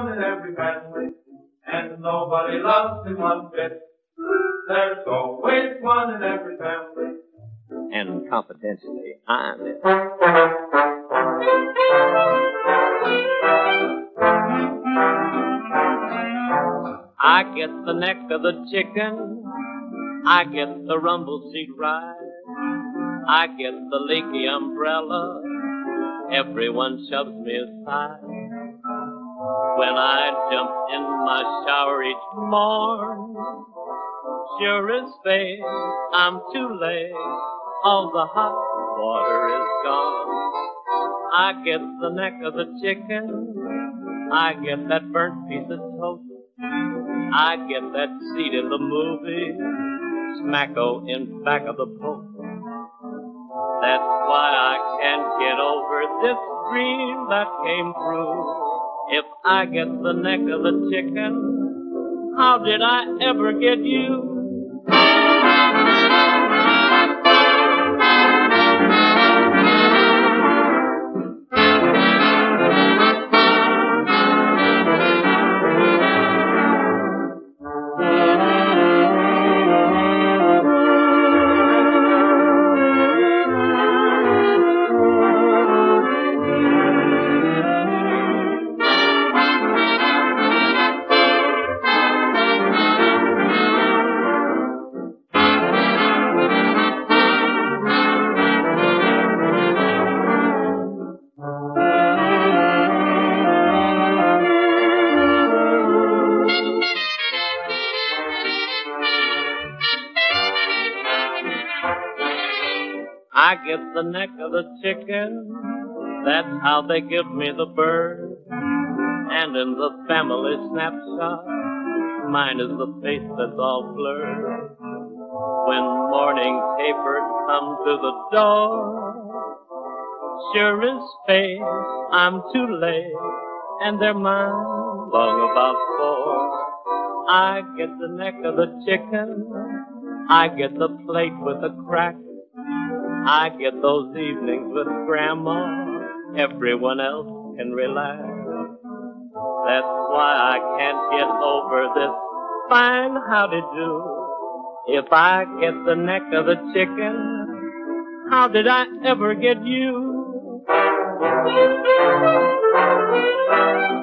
one in every family, and nobody loves him one bit. There's always one in every family. And confidentially, I'm it. I get the neck of the chicken, I get the rumble seat ride, I get the leaky umbrella, everyone shoves me aside. When I jump in my shower each morn, sure as fate, I'm too late, all the hot water is gone. I get the neck of the chicken, I get that burnt piece of toast, I get that seat in the movie, smacko in back of the post. That's why I can't get over this dream that came true. If I get the neck of the chicken, how did I ever get you? I get the neck of the chicken, that's how they give me the bird. And in the family snapshot, mine is the face that's all blurred. When morning paper comes to the door, sure as fate, I'm too late, and they're mine long about four. I get the neck of the chicken, I get the plate with a crack, I get those evenings with Grandma, everyone else can relax. That's why I can't get over this fine howdy-do. If I get the neck of the chicken, how did I ever get you?